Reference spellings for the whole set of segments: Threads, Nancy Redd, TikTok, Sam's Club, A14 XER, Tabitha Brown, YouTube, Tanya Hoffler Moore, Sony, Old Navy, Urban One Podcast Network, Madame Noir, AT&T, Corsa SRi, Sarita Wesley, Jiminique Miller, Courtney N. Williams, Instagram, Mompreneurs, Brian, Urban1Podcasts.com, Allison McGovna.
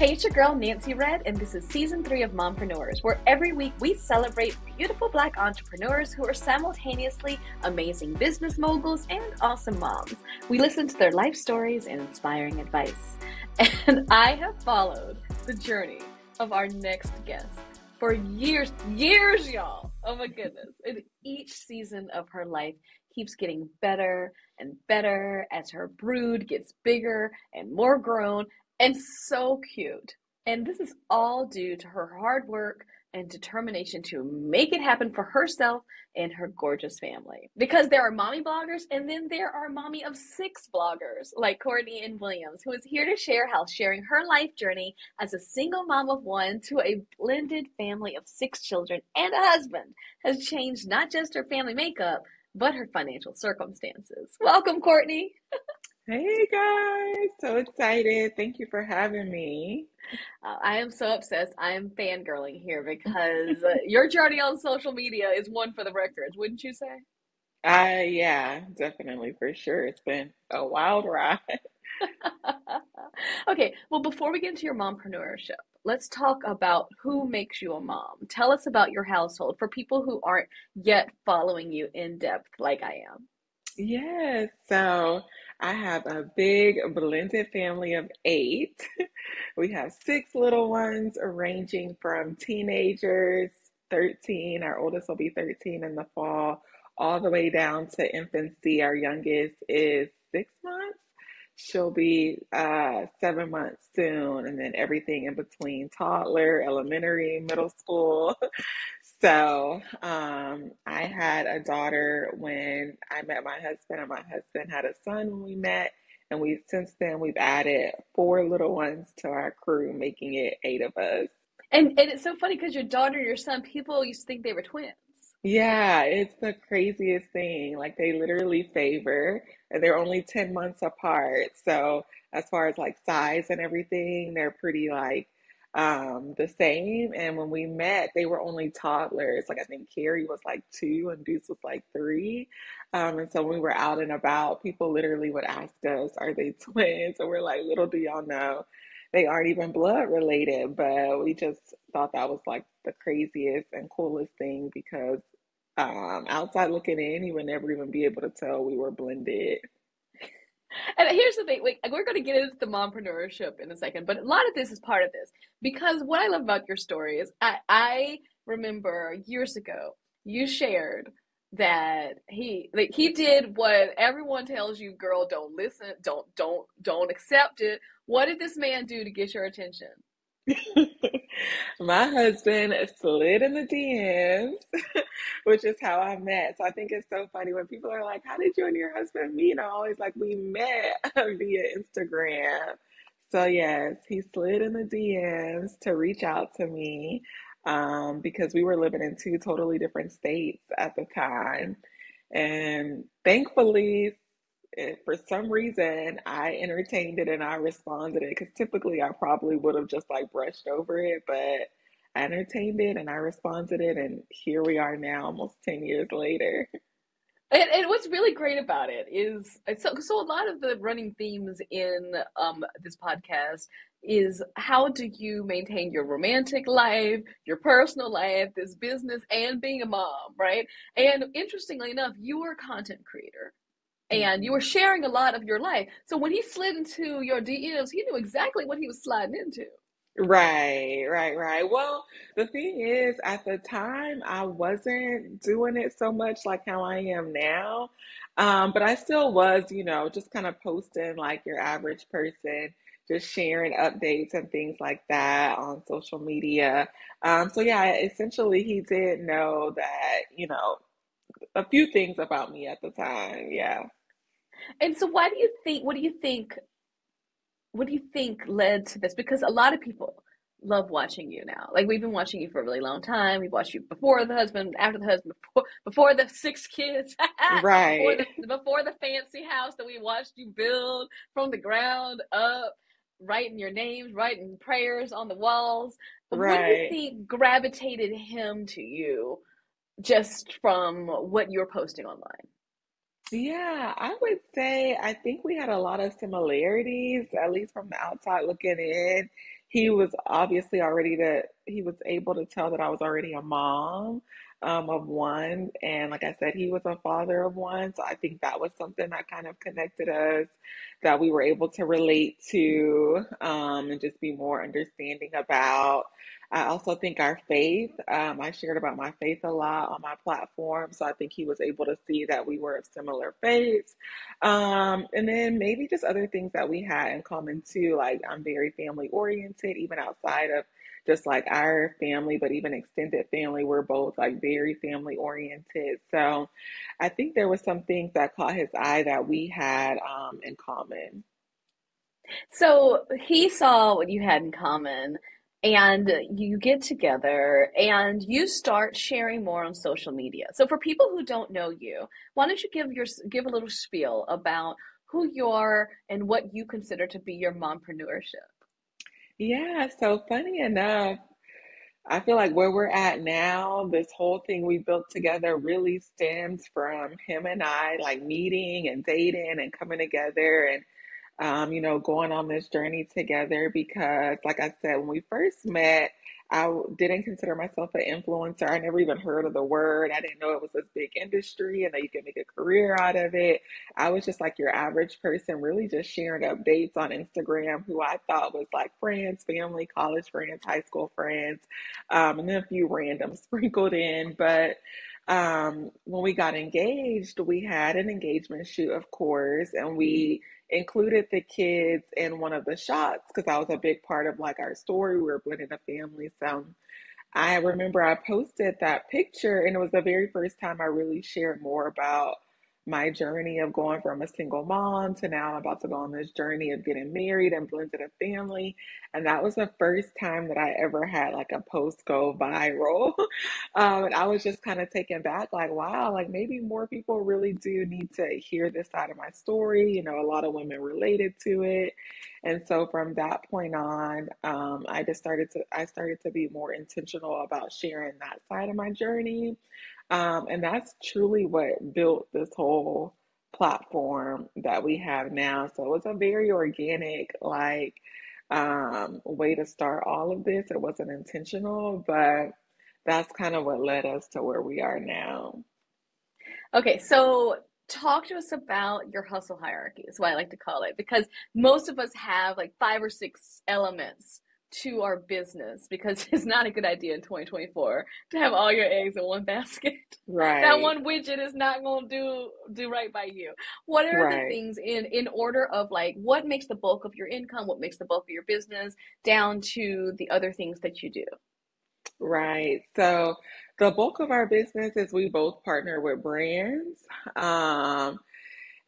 Hey, it's your girl, Nancy Redd, and this is Season 3 of Mompreneurs, where every week we celebrate beautiful Black entrepreneurs who are simultaneously amazing business moguls and awesome moms. We listen to their life stories and inspiring advice. And I have followed the journey of our next guest for years, y'all. Oh my goodness. And each season of her life keeps getting better and better as her brood gets bigger and more grown. And so cute. And this is all due to her hard work and determination to make it happen for herself and her gorgeous family. Because there are mommy bloggers, and then there are mommy of six bloggers like Courtney N. Williams, who is here to share how sharing her life journey as a single mom of one to a blended family of six children and a husband has changed not just her family makeup, but her financial circumstances. Welcome, Courtney. Hey guys, so excited. Thank you for having me. I am so obsessed. I am fangirling here because your journey on social media is one for the records, wouldn't you say? Yeah, definitely, for sure. It's been a wild ride. Okay, well, before we get into your mompreneurship, let's talk about who makes you a mom. Tell us about your household for people who aren't yet following you in depth like I am. Yes, so I have a big blended family of 8. We have 6 little ones ranging from teenagers, 13, our oldest will be 13 in the fall, all the way down to infancy. Our youngest is 6 months. She'll be 7 months soon, and then everything in between, toddler, elementary, middle school. So I had a daughter when I met my husband, and my husband had a son when we met. And since then we've added 4 little ones to our crew, making it 8 of us. And it's so funny because your daughter and your son, people used to think they were twins. Yeah, it's the craziest thing. Like, they literally favor, and they're only 10 months apart. So as far as like size and everything, they're pretty like the same. And when we met, they were only toddlers. Like, I think Carrie was like 2 and Deuce was like 3. And so when we were out and about, people literally would ask us, are they twins? And we're like, little do y'all know, they aren't even blood related. But we just thought that was like the craziest and coolest thing, because outside looking in, you would never even be able to tell we were blended. And here's the thing, we're going to get into the mompreneurship in a second, but a lot of this is part of this, because what I love about your story is I remember years ago, you shared that he did what everyone tells you, girl, don't listen, don't accept it. What did this man do to get your attention? My husband slid in the DMs, which is how I met. So I think it's so funny when people are like, how did you and your husband meet? I'm always like, we met via Instagram. So yes, he slid in the DMs to reach out to me because we were living in 2 totally different states at the time. And thankfully, for some reason, I entertained it and I responded it, because typically I probably would have just like brushed over it, but I entertained it and I responded it, and here we are now, almost 10 years later. And what's really great about it is, so a lot of the running themes in this podcast is, how do you maintain your romantic life, your personal life, this business, and being a mom, right? And interestingly enough, you are a content creator. And you were sharing a lot of your life. So when he slid into your DMs, he knew exactly what he was sliding into. Right. Well, the thing is, at the time, I wasn't doing it so much like how I am now. But I still was, just kind of posting like your average person, just sharing updates and things like that on social media. So yeah, essentially he did know that, a few things about me at the time. Yeah. And so what do you think led to this? Because a lot of people love watching you now. Like, we've been watching you for a really long time. We've watched you before the husband, after the husband, before the 6 kids. Right. Before the fancy house that we watched you build from the ground up, writing your names, writing prayers on the walls. Right. What do you think gravitated him to you just from what you're posting online? Yeah, I would say I think we had a lot of similarities, at least from the outside looking in. he was obviously already that he was able to tell that I was already a mom of one. And like I said, he was a father of one. So I think that was something that kind of connected us, that we were able to relate to and just be more understanding about. I also think our faith, I shared about my faith a lot on my platform. So I think he was able to see that we were of similar faiths. And then maybe just other things that we had in common too. Like I'm very family oriented, even outside of just like our family, but even extended family, we're both like very family oriented. So I think there was some things that caught his eye that we had in common. So he saw what you had in common. And you get together and you start sharing more on social media. So for people who don't know you, why don't you give a little spiel about who you are and what you consider to be your mompreneurship? Yeah, so funny enough, I feel like where we're at now, this whole thing we built together really stems from him and I like meeting and dating and coming together and you know, going on this journey together because, like I said, when we first met, I didn't consider myself an influencer. I never even heard of the word. I didn't know it was this big industry and that you could make a career out of it. I was just like your average person, really just sharing updates on Instagram, who I thought was like friends, family, college friends, high school friends, and then a few random sprinkled in. But when we got engaged, we had an engagement shoot, of course, and we included the kids in one of the shots because that was a big part of like our story. We were blending a family. So I remember I posted that picture and it was the very first time I really shared more about my journey of going from a single mom to now I'm about to go on this journey of getting married and blended a family. And that was the first time that I ever had like a post go viral. And I was just kind of taken back like, wow, like maybe more people really do need to hear this side of my story. You know, a lot of women related to it. And so from that point on, I started to be more intentional about sharing that side of my journey. And that's truly what built this whole platform that we have now. So it's a very organic, like, way to start all of this. It wasn't intentional, but that's kind of what led us to where we are now. Okay. So talk to us about your hustle hierarchy is what I like to call it, because most of us have like 5 or 6 elements to our business, because it's not a good idea in 2024 to have all your eggs in one basket. Right. That one widget is not going to do right by you. What are the things in order of like what makes the bulk of your income, what makes the bulk of your business, down to the other things that you do? Right. So the bulk of our business is we both partner with brands.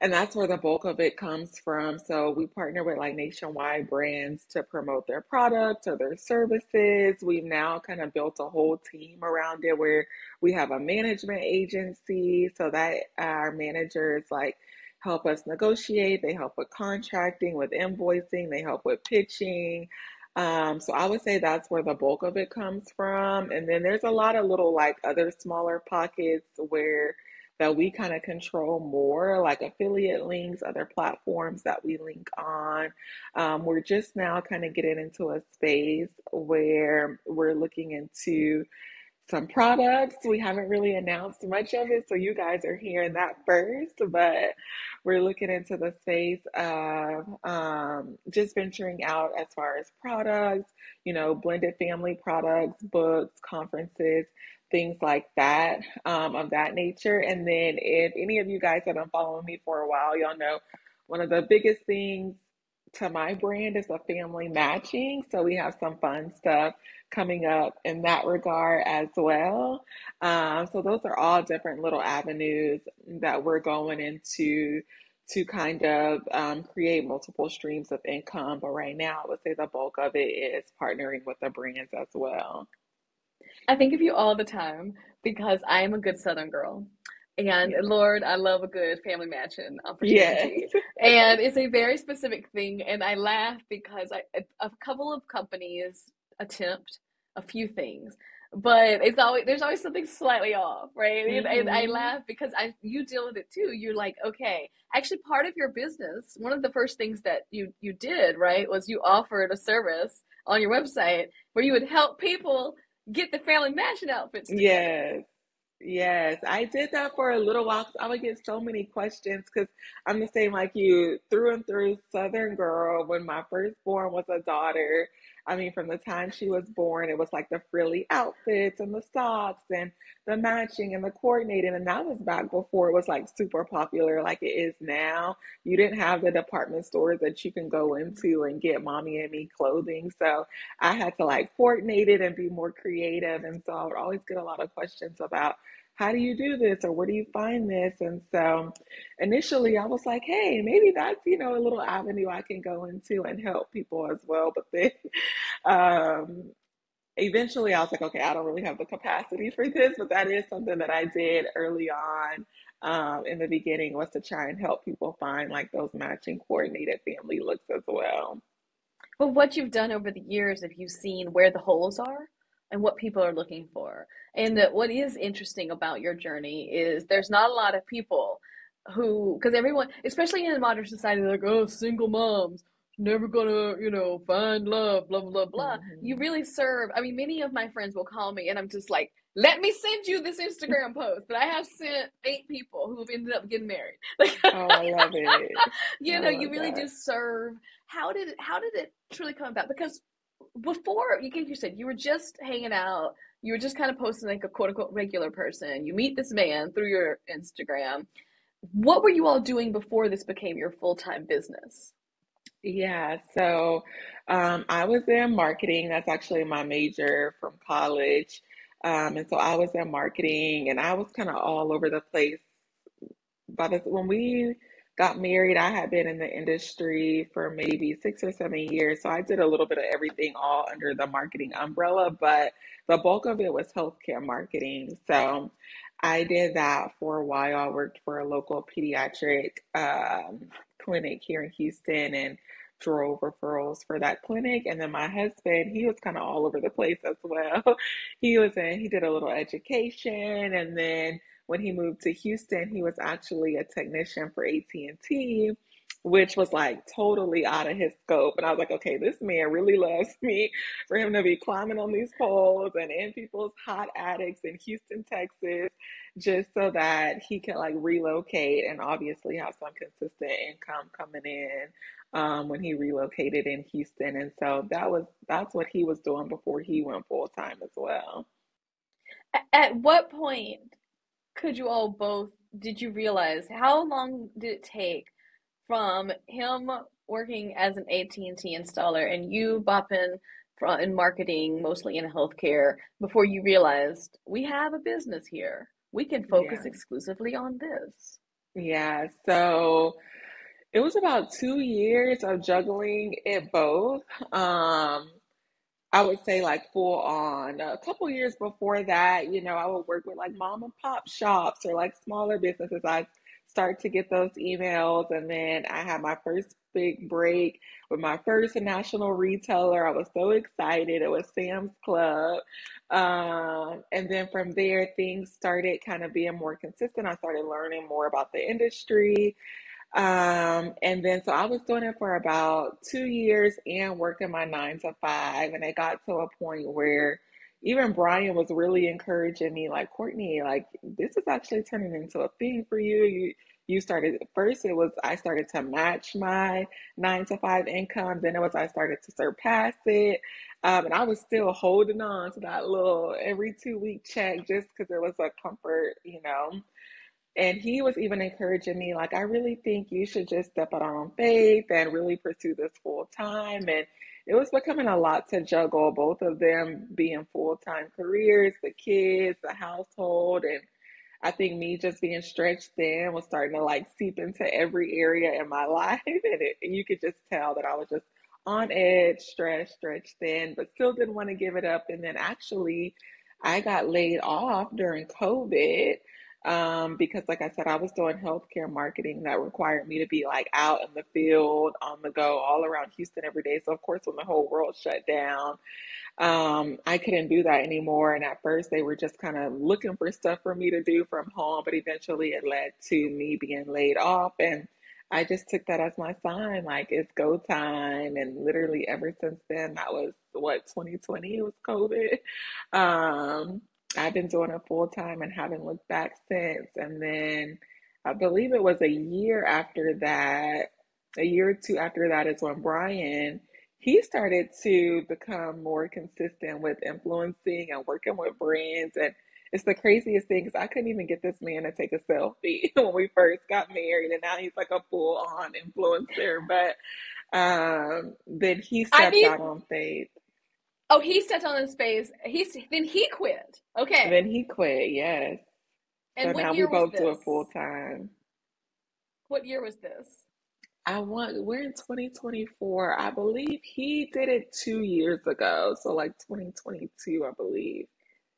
And that's where the bulk of it comes from. So we partner with like nationwide brands to promote their products or their services. We've now kind of built a whole team around it where we have a management agency so that our managers like help us negotiate. They help with contracting, with invoicing, they help with pitching. So I would say that's where the bulk of it comes from. And then there's a lot of little like other smaller pockets where that we kind of control more, like affiliate links, other platforms that we link on. We're just now kind of getting into a space where we're looking into some products. We haven't really announced much of it, so you guys are hearing that first, but we're looking into the space of just venturing out as far as products, you know, blended family products, books, conferences, things like that, of that nature. And then if any of you guys have been following me for a while, y'all know one of the biggest things to my brand is a family matching. So we have some fun stuff coming up in that regard as well. So those are all different little avenues that we're going into to kind of create multiple streams of income. But right now I would say the bulk of it is partnering with the brands as well. I think of you all the time because I am a good Southern girl. And Lord, I love a good family matching opportunity. Yes. And it's a very specific thing. And I laugh because a couple of companies attempt a few things. but it's always, there's always something slightly off, right? Mm-hmm. And I laugh because you deal with it too. You're like, okay, actually part of your business, one of the first things that you did, right, was you offered a service on your website where you would help people get the family matching outfits together. Yes, I did that for a little while. I would get so many questions because I'm the same like you, through and through Southern girl. When my firstborn was a daughter, I mean, from the time she was born, it was like the frilly outfits and the socks and the matching and the coordinating. And that was back before it was like super popular like it is now. You didn't have the department stores that you can go into and get mommy and me clothing. So I had to like coordinate it and be more creative. And so I would always get a lot of questions about, how do you do this? Or where do you find this? And so initially I was like, hey, maybe that's, you know, a little avenue I can go into and help people as well. But then eventually I was like, okay, I don't really have the capacity for this, but that is something that I did early on in the beginning, was to try and help people find like those matching coordinated family looks as well. Well, what you've done over the years, have you seen where the holes are and what people are looking for? And what is interesting about your journey is there's not a lot of people who, because everyone, especially in modern society, they're like, oh, single moms, never gonna, you know, find love, blah, blah, blah. Mm-hmm. You really serve, I mean, many of my friends will call me and I'm just like, let me send you this Instagram post. But I have sent 8 people who have ended up getting married. Like, oh, I love it. You know, you really do serve. How did it truly come about? Because before, you said you were just hanging out, you were just kind of posting like a quote-unquote regular person. You meet this man through your Instagram. What were you all doing before this became your full-time business? Yeah, so I was in marketing. That's actually my major from college. And so I was in marketing, and I was kind of all over the place. But when we got married, I had been in the industry for maybe 6 or 7 years. So I did a little bit of everything all under the marketing umbrella, but the bulk of it was healthcare marketing. So I did that for a while. I worked for a local pediatric clinic here in Houston and drove referrals for that clinic. And then my husband, he was kind of all over the place as well. He did a little education, and then when he moved to Houston, he was actually a technician for AT&T, which was like totally out of his scope. And I was like, okay, this man really loves me, for him to be climbing on these poles and in people's hot attics in Houston, Texas, just so that he could like relocate and obviously have some consistent income coming in when he relocated in Houston. And so that's what he was doing before he went full time as well. At what point did you realize, how long did it take from him working as an AT&T installer and you bopping in marketing, mostly in healthcare, before you realized, we have a business here, we can focus exclusively on this? Yeah, so it was about 2 years of juggling it both. I would say like full on. A couple years before that, you know, I would work with like mom and pop shops or like smaller businesses. I'd start to get those emails. And then I had my first big break with my first national retailer. I was so excited. It was Sam's Club. And then from there, things started kind of being more consistent. I started learning more about the industry. And then, so I was doing it for about 2 years and working my 9 to 5. And it got to a point where even Brian was really encouraging me, like, Courtney, like, this is actually turning into a thing for you. I started to match my 9 to 5 income. Then it was, I started to surpass it. And I was still holding on to that little every 2-week check just because it was a comfort, you know. And he was even encouraging me, like, I really think you should just step out on faith and really pursue this full time. And it was becoming a lot to juggle, both of them being full-time careers, the kids, the household. And I think me just being stretched thin was starting to like seep into every area in my life. And you could just tell that I was just on edge, stretched thin, but still didn't want to give it up. And then actually I got laid off during COVID. because like I said, I was doing healthcare marketing that required me to be like out in the field, on the go, all around Houston every day. So of course, when the whole world shut down, I couldn't do that anymore. And at first they were just kind of looking for stuff for me to do from home, but eventually it led to me being laid off. And I just took that as my sign, like it's go time. And literally ever since then, that was what, 2020, it was COVID. I've been doing it full time and haven't looked back since. And then I believe it was a year or two after that is when Brian, he started to become more consistent with influencing and working with brands. And it's the craziest thing because I couldn't even get this man to take a selfie when we first got married, and now he's like a full-on influencer. But then he stepped out on faith. Oh, he stepped on in space. Then he quit. Okay. Then he quit. Yes. And so now we both do it full time. What year was this? We're in 2024. I believe he did it 2 years ago. So like 2022, I believe.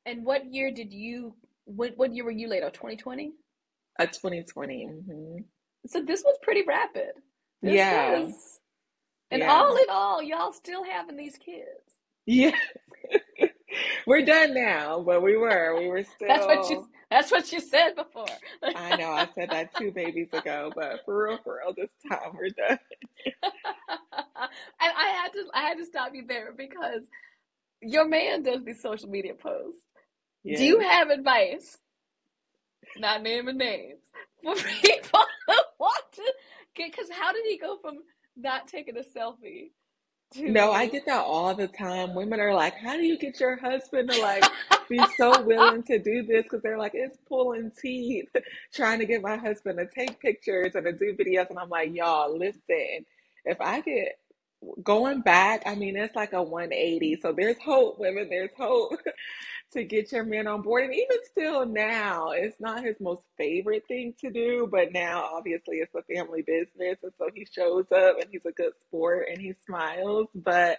And what year what year were you laid off? 2020? 2020. Mm-hmm. So this was pretty rapid. All in all, y'all still having these kids. Yeah. We're done now, but we were still. That's what you said before. I know. I said that 2 babies ago, but for real, this time we're done. And I had to stop you there because your man does these social media posts. Yes. Do you have advice, not naming names, for people who want to get, because how did he go from not taking a selfie? No, I get that all the time. Women are like, how do you get your husband to like be so willing to do this? Because they're like, it's pulling teeth trying to get my husband to take pictures and to do videos. And I'm like, y'all, listen, if I get going back, I mean, it's like a 180. So there's hope, women, there's hope to get your man on board. And even still now, it's not his most favorite thing to do, but now obviously it's a family business. And so he shows up and he's a good sport and he smiles, but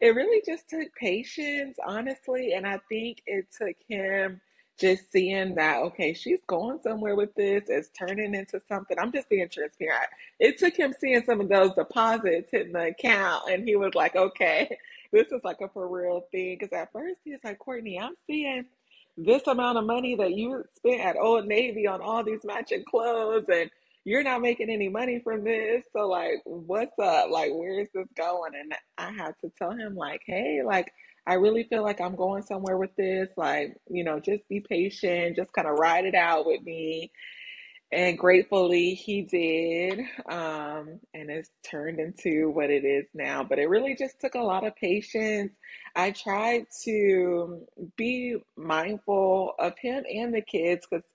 it really just took patience, honestly. And I think it took him just seeing that, okay, she's going somewhere with this. It's turning into something. I'm just being transparent. It took him seeing some of those deposits hitting the account, and he was like, okay, this is like a for real thing. Because at first he was like, Courtney, I'm seeing this amount of money that you spent at Old Navy on all these matching clothes, and you're not making any money from this. So like, what's up? Like, where is this going? And I had to tell him like, hey, like, I really feel like I'm going somewhere with this. Like, you know, just be patient, just kind of ride it out with me. And gratefully he did. And it's turned into what it is now, but it really just took a lot of patience. I tried to be mindful of him and the kids because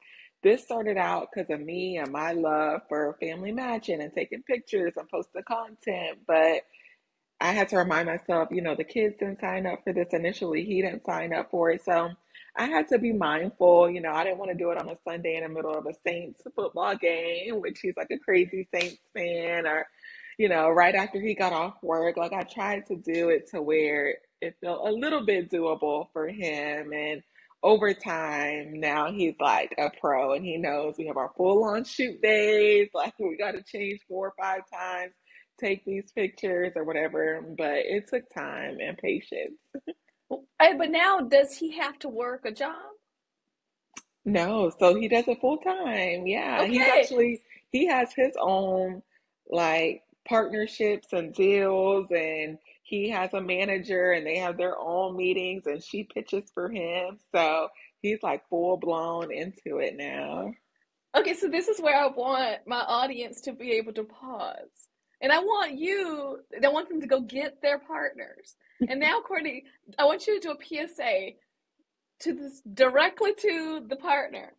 this started out because of me and my love for family matching and taking pictures and posting content, but I had to remind myself, you know, the kids didn't sign up for this initially. He didn't sign up for it. So I had to be mindful. You know, I didn't want to do it on a Sunday in the middle of a Saints football game, which he's like a crazy Saints fan, or, you know, right after he got off work. Like I tried to do it to where it felt a little bit doable for him. And over time, now he's like a pro and he knows we have our full on shoot days. Like we got to change 4 or 5 times. Take these pictures or whatever, but it took time and patience. But now does he have to work a job? No, so he does it full time. Yeah, okay. He has his own like partnerships and deals, and he has a manager and they have their own meetings and she pitches for him. So he's like full blown into it now. Okay, so this is where I want my audience to be able to pause. And I want them to go get their partners. And now, Courtney, I want you to do a PSA directly to the partner,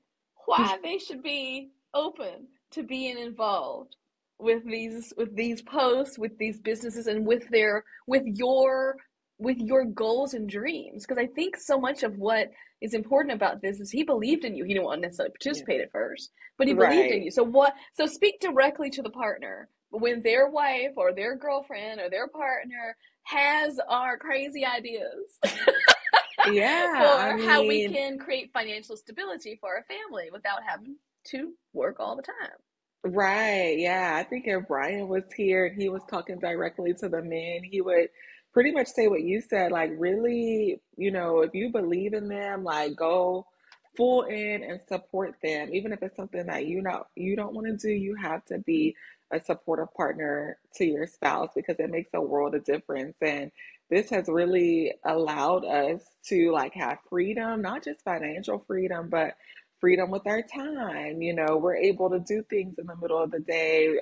why they should be open to being involved with these posts, with these businesses, and with your goals and dreams. Because I think so much of what is important about this is he believed in you. He didn't want to necessarily participate at first, but he believed in you. So speak directly to the partner. When their wife or their girlfriend or their partner has our crazy ideas Yeah. Or how we can create financial stability for our family without having to work all the time. Right. Yeah. I think if Brian was here and he was talking directly to the men, he would pretty much say what you said, like, really, you know, if you believe in them, like, go full in and support them. Even if it's something that you don't want to do, you have to be a supportive partner to your spouse, because it makes a world of difference. And this has really allowed us to, like, have freedom, not just financial freedom, but freedom with our time. You know, we're able to do things in the middle of the day.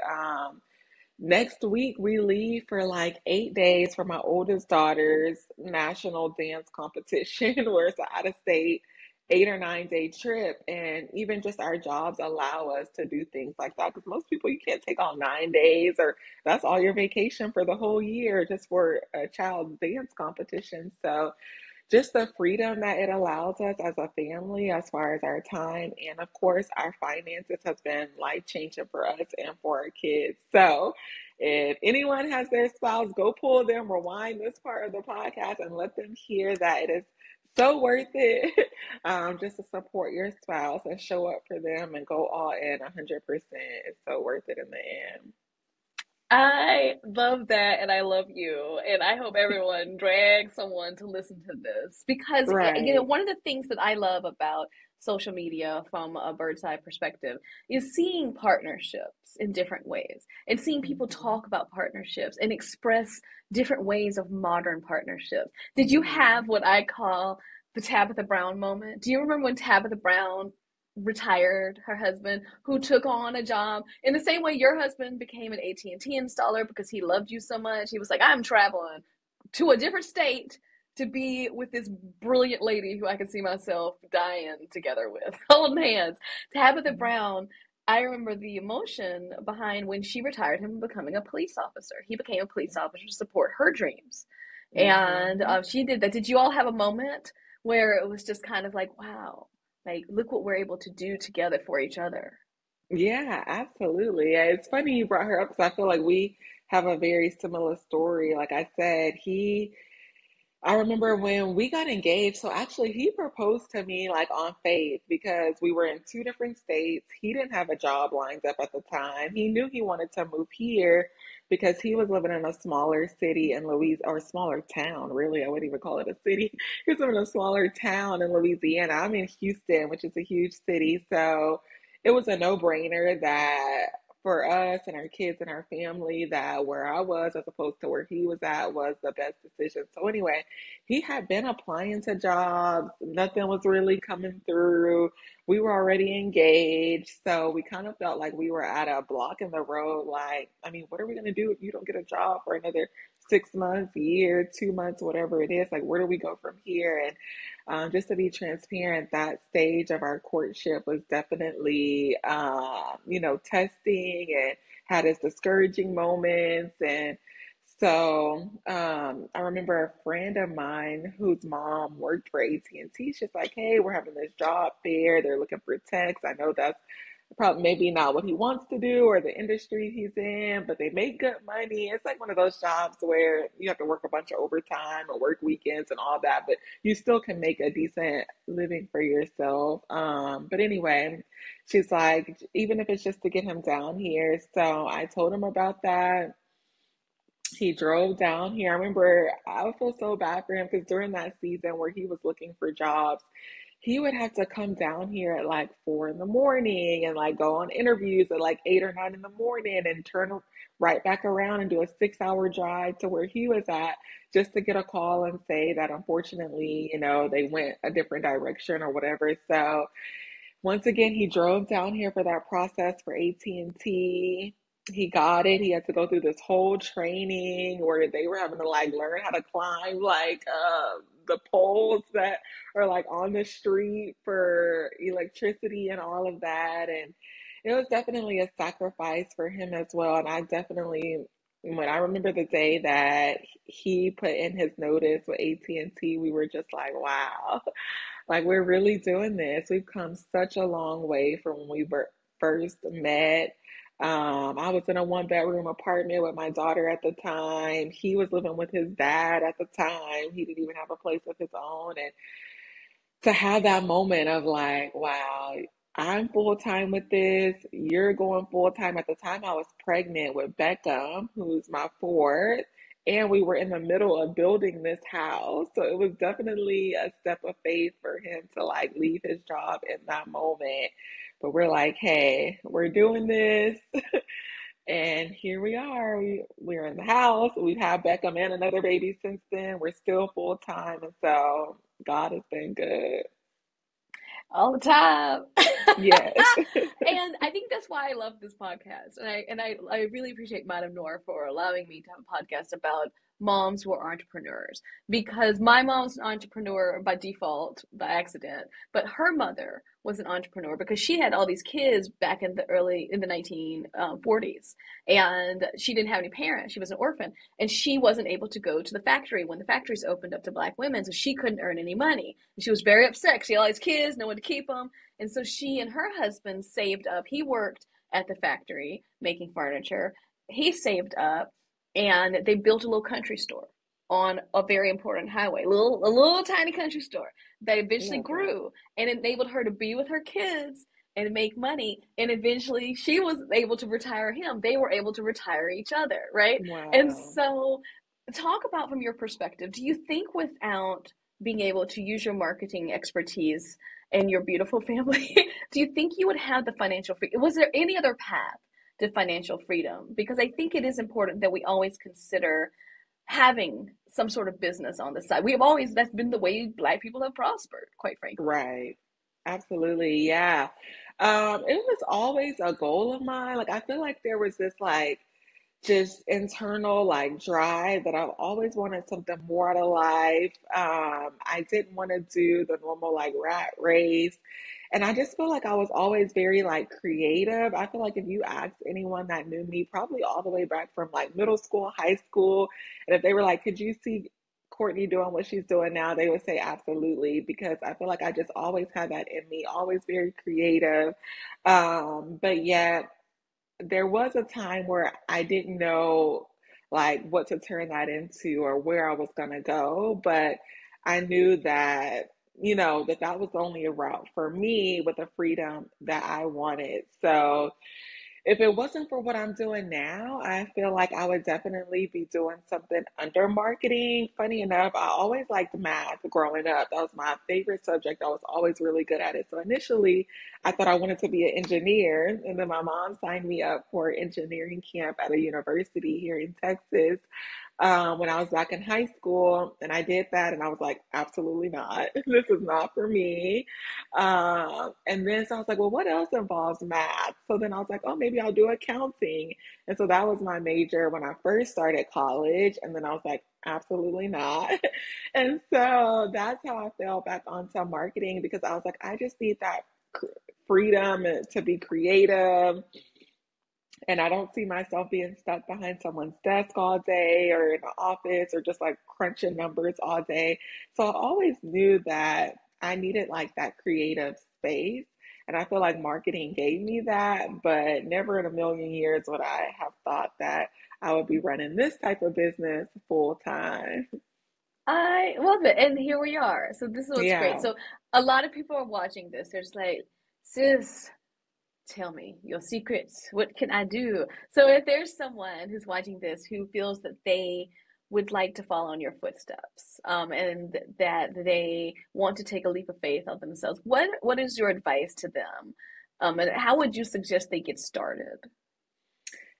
Next week, we leave for like 8 days for my oldest daughter's national dance competition, where it's an out-of-state 8 or 9 day trip. And even just our jobs allow us to do things like that, because most people, you can't take all 9 days, or that's all your vacation for the whole year, just for a child's dance competition. So just the freedom that it allows us as a family, as far as our time, and of course our finances, has been life-changing for us and for our kids. So if anyone has their spouse, go pull them, rewind this part of the podcast, and let them hear that it is so worth it, just to support your spouse and show up for them and go all in 100%. It's so worth it in the end. I love that, and I love you, and I hope everyone drags someone to listen to this, because right. You know, one of the things that I love about social media from a bird's eye perspective is seeing partnerships in different ways, and seeing people talk about partnerships and express different ways of modern partnerships. Did you have what I call the Tabitha Brown moment? Do you remember when Tabitha Brown retired her husband, who took on a job in the same way your husband became an AT&T installer because he loved you so much? He was like, I'm traveling to a different state to be with this brilliant lady who I could see myself dying together with, holding hands. Tabitha Brown, I remember the emotion behind when she retired him becoming a police officer. He became a police officer to support her dreams. And she did that. Did you all have a moment where it was just kind of like, wow, like, look what we're able to do together for each other? Yeah, absolutely. It's funny you brought her up, because I feel like we have a very similar story. Like I said, I remember when we got engaged. So actually, he proposed to me like on faith, because we were in two different states. He didn't have a job lined up at the time. He knew he wanted to move here because he was living in a smaller city in Louisiana, or smaller town, really. I wouldn't even call it a city. He was living in a smaller town in Louisiana. I'm in Houston, which is a huge city. So it was a no-brainer that for us and our kids and our family, that where I was as opposed to where he was at was the best decision. So anyway, he had been applying to jobs. Nothing was really coming through. We were already engaged. So we kind of felt like we were at a block in the road. Like, I mean, what are we going to do if you don't get a job for another 6 months, year, 2 months, whatever it is? Like, where do we go from here? And just to be transparent, that stage of our courtship was definitely, you know, testing, and had its discouraging moments. And so I remember a friend of mine whose mom worked for AT&T. She's like, hey, we're having this job fair. They're looking for techs. I know that's probably maybe not what he wants to do or the industry he's in, but they make good money. It's like one of those jobs where you have to work a bunch of overtime or work weekends and all that, but you still can make a decent living for yourself. But anyway, she's like, even if it's just to get him down here. So I told him about that. He drove down here. I remember I would feel so bad for him, because during that season where he was looking for jobs, he would have to come down here at like 4 in the morning and like go on interviews at like 8 or 9 in the morning and turn right back around and do a 6 hour drive to where he was at, just to get a call and say that, unfortunately, you know, they went a different direction or whatever. So once again, he drove down here for that process for AT&T. He got it. He had to go through this whole training where they were having to like learn how to climb like the poles that are like on the street for electricity and all of that. And it was definitely a sacrifice for him as well. And I definitely, when I remember the day that he put in his notice with AT&T, we were just like, wow, like, we're really doing this. We've come such a long way from when we first met. I was in a one-bedroom apartment with my daughter at the time. He was living with his dad at the time. He didn't even have a place of his own. And to have that moment of like, wow, I'm full-time with this. You're going full-time. At the time, I was pregnant with Becca, who's my fourth, and we were in the middle of building this house. So it was definitely a step of faith for him to like leave his job in that moment. But we're like, hey, we're doing this. And here we are. We're in the house. We've had Beckham and another baby since then. We're still full time. And so God has been good. All the time. Yes. And I think that's why I love this podcast. And I really appreciate Madame Noir for allowing me to have a podcast about moms who are entrepreneurs, because my mom's an entrepreneur by default, by accident, but her mother was an entrepreneur because she had all these kids back in the in the 1940s, and she didn't have any parents. She was an orphan, and she wasn't able to go to the factory when the factories opened up to Black women, so she couldn't earn any money. And she was very upset. She had all these kids, no one to keep them, and so she and her husband saved up. He worked at the factory making furniture. He saved up, and they built a little country store on a very important highway, a little tiny country store that eventually grew and enabled her to be with her kids and make money. And eventually she was able to retire him. They were able to retire each other, right? Wow. And so talk about from your perspective, do you think without being able to use your marketing expertise and your beautiful family, do you think you would have the financial freedom? Was there any other path to financial freedom? Because I think it is important that we always consider having some sort of business on the side. We have always, that's been the way Black people have prospered, quite frankly. Right. Absolutely. Yeah. It was always a goal of mine. Like, I feel like there was this like, just internal like drive that I've always wanted something more out of life. I didn't want to do the normal like rat race. And I just feel like I was always very like creative. I feel like if you asked anyone that knew me, probably all the way back from like middle school, high school, and if they were like, could you see Courtney doing what she's doing now? They would say absolutely, because I feel like I just always had that in me, always very creative. But yet there was a time where I didn't know like what to turn that into or where I was going to go. But I knew that, you know, that was only a route for me with the freedom that I wanted. So if it wasn't for what I'm doing now, I feel like I would definitely be doing something under marketing. Funny enough, I always liked math growing up. That was my favorite subject. I was always really good at it. So initially, I thought I wanted to be an engineer. And then my mom signed me up for engineering camp at a university here in Texas when I was back in high school. And I did that, and I was like, absolutely not. This is not for me. And then so I was like, well, what else involves math? So then I was like, oh, maybe I'll do accounting. And so that was my major when I first started college. And then I was like, absolutely not. And so that's how I fell back onto marketing, because I was like, I just need that freedom to be creative. And I don't see myself being stuck behind someone's desk all day or in the office or just like crunching numbers all day. So I always knew that I needed like that creative space. And I feel like marketing gave me that, but never in a million years would I have thought that I would be running this type of business full time. I love it. And here we are. So this is what's great. So a lot of people are watching this. They're just like, sis, tell me your secrets. What can I do? So if there's someone who's watching this who feels that they would like to follow in your footsteps and that they want to take a leap of faith on themselves, what is your advice to them? And how would you suggest they get started?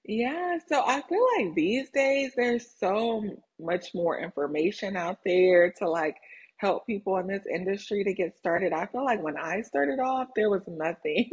Yeah, so I feel like these days there's so much more information out there to like help people in this industry to get started. I feel like when I started off, there was nothing.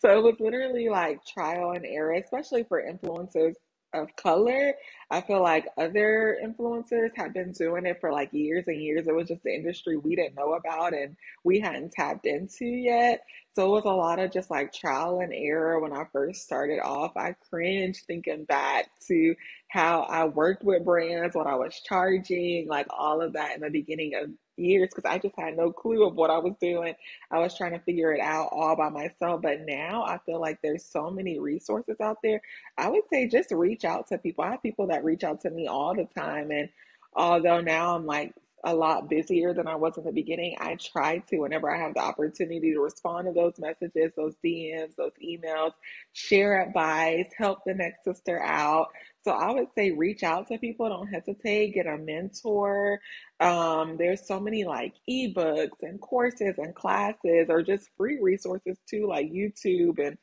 So it was literally like trial and error, especially for influencers of color. I feel like other influencers have been doing it for like years and years. It was just the industry we didn't know about and we hadn't tapped into yet. So it was a lot of just like trial and error when I first started off. I cringe thinking back to how I worked with brands, what I was charging, like all of that in the beginning of years, because I just had no clue of what I was doing. I was trying to figure it out all by myself. But now I feel like there's so many resources out there. I would say just reach out to people. I have people that reach out to me all the time. And although now I'm like a lot busier than I was in the beginning, I try to, whenever I have the opportunity, to respond to those messages, those DMs, those emails, share advice, help the next sister out. So I would say reach out to people. Don't hesitate. Get a mentor. There's so many like ebooks and courses and classes, or just free resources too, like YouTube and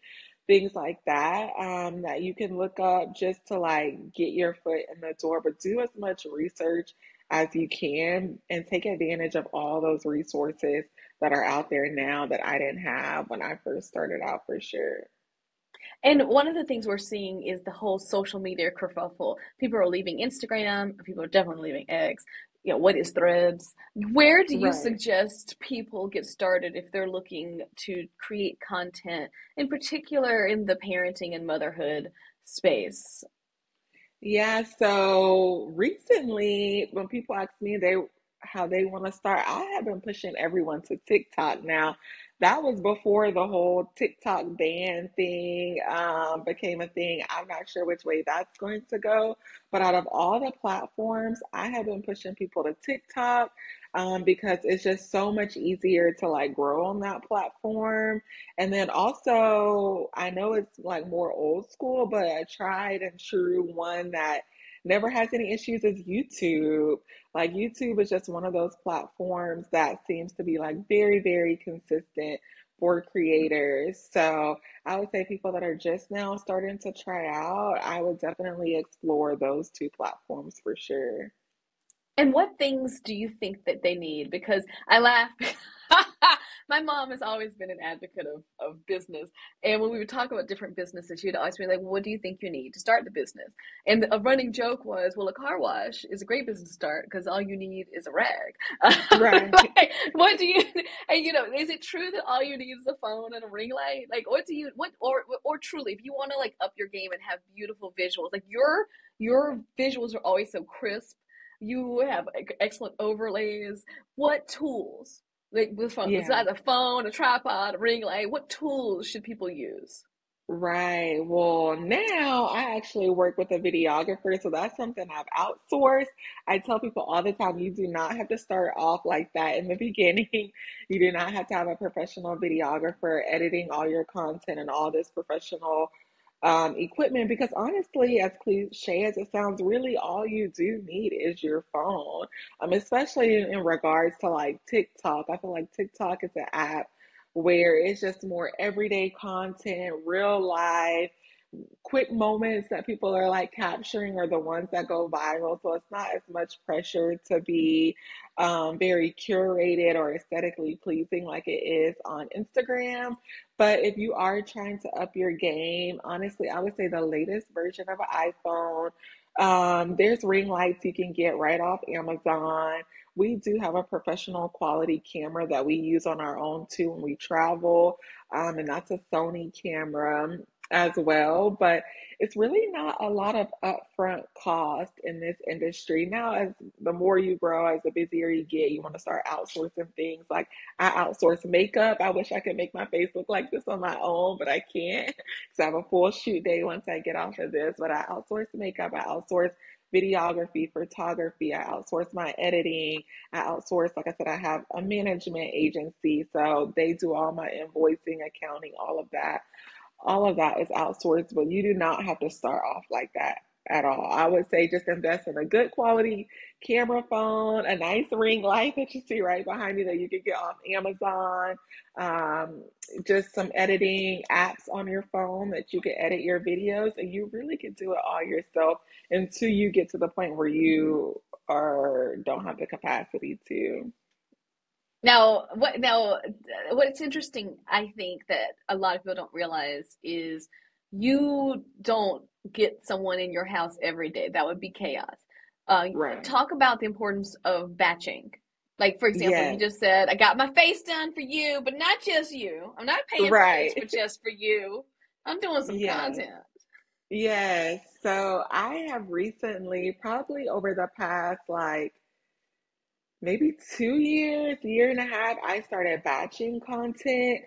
things like that, that you can look up just to like get your foot in the door. But do as much research as you can and take advantage of all those resources that are out there now that I didn't have when I first started out, for sure. And one of the things we're seeing is the whole social media kerfuffle. People are leaving Instagram, people are definitely leaving X. You know, what is Threads? Where do you suggest people get started if they're looking to create content, in particular in the parenting and motherhood space? Yeah, so recently when people ask me how they want to start, I have been pushing everyone to TikTok now. That was before the whole TikTok ban thing became a thing. I'm not sure which way that's going to go. But out of all the platforms, I have been pushing people to TikTok because it's just so much easier to like grow on that platform. And then also, I know it's like more old school, but a tried and true one that never has any issues is YouTube. Like YouTube is just one of those platforms that seems to be like very, very consistent for creators. So I would say people that are just now starting to try out, I would definitely explore those two platforms for sure. And what things do you think that they need? Because I laugh. My mom has always been an advocate of business. And when we would talk about different businesses, she would always be like, well, what do you think you need to start the business? And a running joke was, well, a car wash is a great business to start because all you need is a rag. Right. Like, what do you, and you know, is it true that all you need is a phone and a ring light? Like, what do you, what, or truly, if you want to like up your game and have beautiful visuals, like your visuals are always so crisp. You have excellent overlays. What tools? Like the phone, besides a phone, a tripod, a ring light, what tools should people use? Right. Well, now I actually work with a videographer, so that's something I've outsourced. I tell people all the time, you do not have to start off like that in the beginning. You do not have to have a professional videographer editing all your content and all this professional equipment, because honestly, as cliche as it sounds, really all you do need is your phone, especially in regards to like TikTok. I feel like TikTok is an app where it's just more everyday content, real life, quick moments that people are like capturing are the ones that go viral. So it's not as much pressure to be very curated or aesthetically pleasing like it is on Instagram. But if you are trying to up your game, honestly, I would say the latest version of an iPhone. There's ring lights you can get right off Amazon. We do have a professional quality camera that we use on our own too when we travel, and that's a Sony camera as well. But it's really not a lot of upfront cost in this industry. Now, as the more you grow, as the busier you get, you want to start outsourcing things. Like I outsource makeup. I wish I could make my face look like this on my own, but I can't because I have a full shoot day once I get off of this. But I outsource makeup. I outsource videography, photography. I outsource my editing. I outsource, like I said, I have a management agency. So they do all my invoicing, accounting, all of that. All of that is outsourced, but you do not have to start off like that at all. I would say just invest in a good quality camera phone, a nice ring light that you see right behind you that you can get off Amazon, just some editing apps on your phone that you can edit your videos, and you really can do it all yourself until you get to the point where you are don't have the capacity to. Now, what's interesting, I think, that a lot of people don't realize is you don't get someone in your house every day. That would be chaos. Right. Talk about the importance of batching Like, for example, yes. You just said, I got my face done for you, but not just you. I'm not paying for it, but just for you. I'm doing some content. Yes. So I have recently, probably over the past, like, maybe 2 years, year and a half, I started batching content.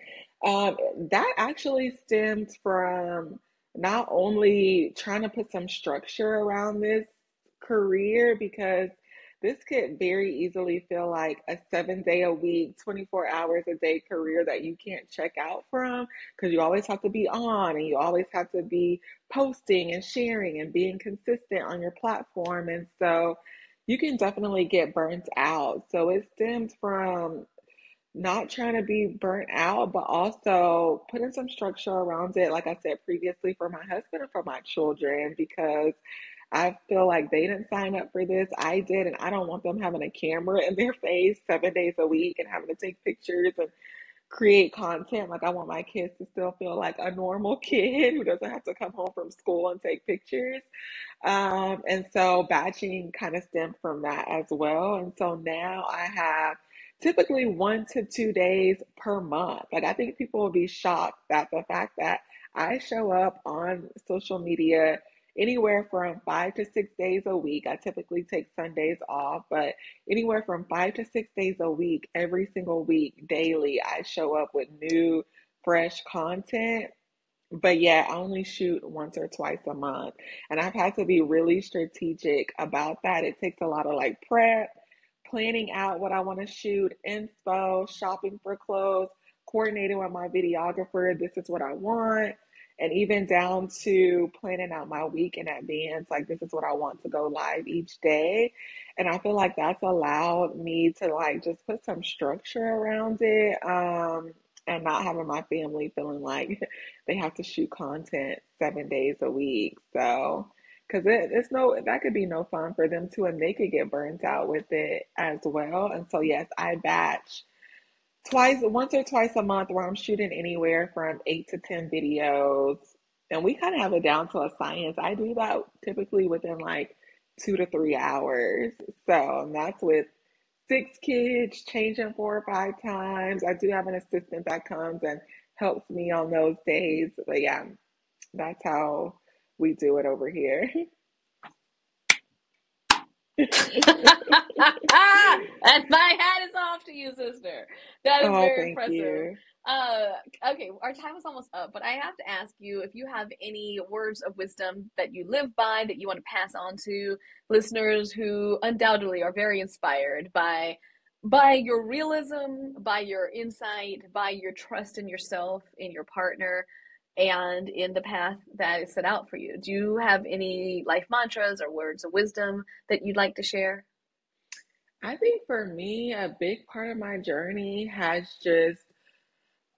That actually stems from not only trying to put some structure around this career, because this could very easily feel like a 7-day-a-week, 24 hours a day career that you can't check out from, because you always have to be on and you always have to be posting and sharing and being consistent on your platform. And so you can definitely get burnt out. So it stems from not trying to be burnt out, but also putting some structure around it, like I said previously, for my husband and for my children, because I feel like they didn't sign up for this. I did, and I don't want them having a camera in their face 7 days a week and having to take pictures and create content. Like, I want my kids to still feel like a normal kid who doesn't have to come home from school and take pictures. And so batching kind of stemmed from that as well. And so now I have typically 1 to 2 days per month. Like, I think people will be shocked at the fact that I show up on social media anywhere from 5 to 6 days a week. I typically take Sundays off, but anywhere from 5 to 6 days a week, every single week, daily, I show up with new, fresh content. But yeah, I only shoot once or twice a month. And I've had to be really strategic about that. It takes a lot of like prep, planning out what I want to shoot, inspo, shopping for clothes, coordinating with my videographer, this is what I want. And even down to planning out my week in advance, like, this is what I want to go live each day. And I feel like that's allowed me to like just put some structure around it, and not having my family feeling like they have to shoot content 7 days a week. So, because that could be no fun for them too, and they could get burnt out with it as well. And so yes, I batch once or twice a month, where I'm shooting anywhere from 8 to 10 videos. And we kind of have it down to a science. I do that typically within like 2 to 3 hours. So, and that's with 6 kids, changing 4 or 5 times. I do have an assistant that comes and helps me on those days. But yeah, that's how we do it over here. And my hat is off to you, sister. That is very impressive. You. Okay, our time is almost up, but I have to ask you if you have any words of wisdom that you live by that you want to pass on to listeners who undoubtedly are very inspired by your realism, by your insight, by your trust in yourself, in your partner, and in the path that is set out for you. Do you have any life mantras or words of wisdom that you'd like to share? I think for me, a big part of my journey has just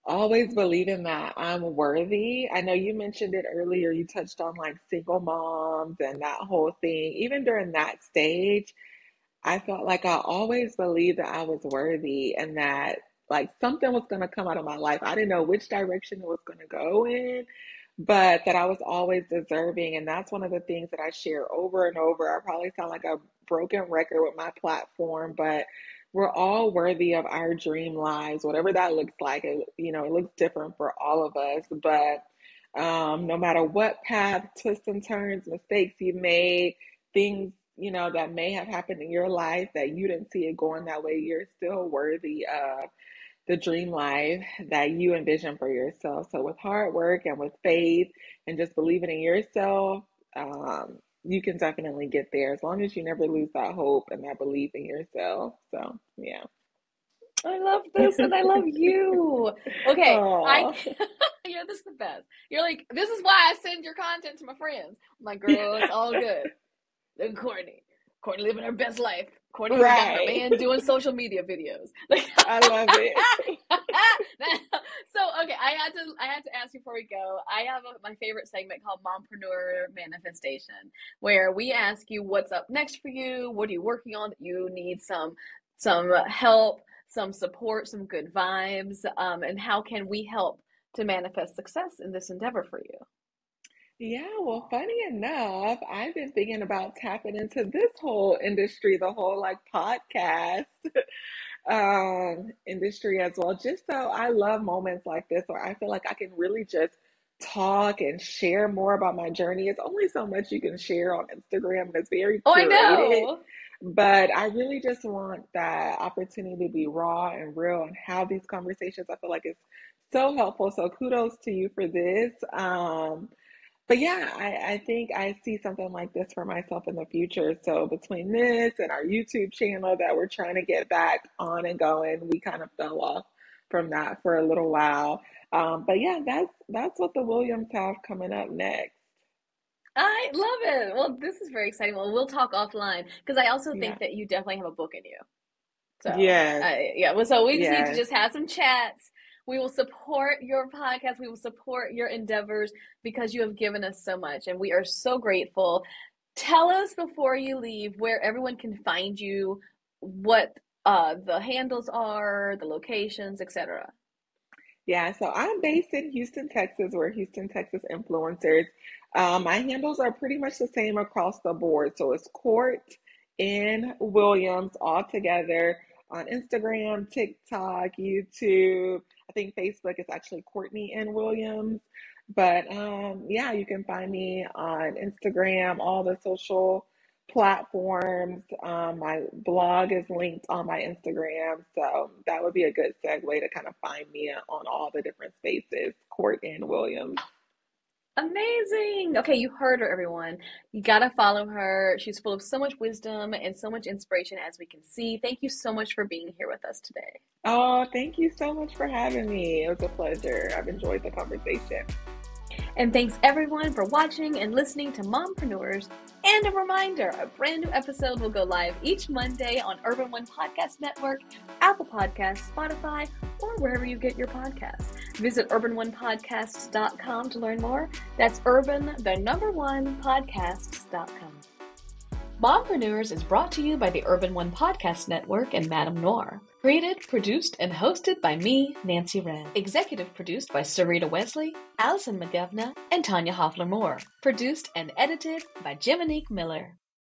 always believing that I'm worthy. I know you mentioned it earlier. You touched on like single moms and that whole thing. Even during that stage, I felt like I always believed that I was worthy and that like something was going to come out of my life. I didn't know which direction it was going to go in, but that I was always deserving. And that's one of the things that I share over and over. I probably sound like a broken record with my platform, but we're all worthy of our dream lives, whatever that looks like. It looks different for all of us, but no matter what path, twists and turns, mistakes you've made, things that may have happened in your life that you didn't see it going that way, you're still worthy of the dream life that you envision for yourself. So with hard work and with faith and just believing in yourself, you can definitely get there, as long as you never lose that hope and that belief in yourself. So yeah, I love this and I love you. Okay, yeah, this is the best. You're like, this is why I send your content to my friends. I'm like, girl, it's all good. And Courtney living her best life. Courtney got her man doing social media videos. Like, I love it. So okay, I had to ask you before we go. I have my favorite segment called Mompreneur Manifestation, where we ask you what's up next for you. What are you working on that you need some help, some support, some good vibes, and how can we help to manifest success in this endeavor for you? Yeah, well, funny enough, I've been thinking about tapping into this whole industry, the whole like podcast industry as well, just so I love moments like this where I feel like I can really just talk and share more about my journey. It's only so much you can share on Instagram, and it's very curated. Oh, I know. But I really just want that opportunity to be raw and real and have these conversations. I feel like it's so helpful. So kudos to you for this. But yeah, I think I see something like this for myself in the future. So between this and our YouTube channel that we're trying to get back on and going, we kind of fell off from that for a little while. But yeah, that's what the Williams have coming up next. I love it. Well, this is very exciting. Well, we'll talk offline because I also think that you definitely have a book in you. So so we just need to just have some chats. We will support your podcast. We will support your endeavors because you have given us so much, and we are so grateful. Tell us before you leave where everyone can find you, what the handles are, the locations, etc. Yeah, so I'm based in Houston, Texas. We're Houston, Texas influencers. My handles are pretty much the same across the board. So it's Court N. Williams all together on Instagram, TikTok, YouTube. I think Facebook is actually Courtney N. Williams. But yeah, you can find me on Instagram, all the social platforms. My blog is linked on my Instagram. So that would be a good segue to kind of find me on all the different spaces, Court N. Williams. Amazing. Okay, you heard her, everyone. You got to follow her. She's full of so much wisdom and so much inspiration, as we can see. Thank you so much for being here with us today. Oh, thank you so much for having me. It was a pleasure. I've enjoyed the conversation. And thanks, everyone, for watching and listening to Mompreneurs. And a reminder, a brand new episode will go live each Monday on Urban One Podcast Network, Apple Podcasts, Spotify, or wherever you get your podcasts. Visit urbanonepodcasts.com to learn more. That's urban1podcasts.com. Mompreneurs is brought to you by the Urban One Podcast Network and Madame Noir. Created, produced, and hosted by me, Nancy Redd. Executive produced by Sarita Wesley, Allison McGovna, and Tanya Hoffler Moore. Produced and edited by Jiminique Miller.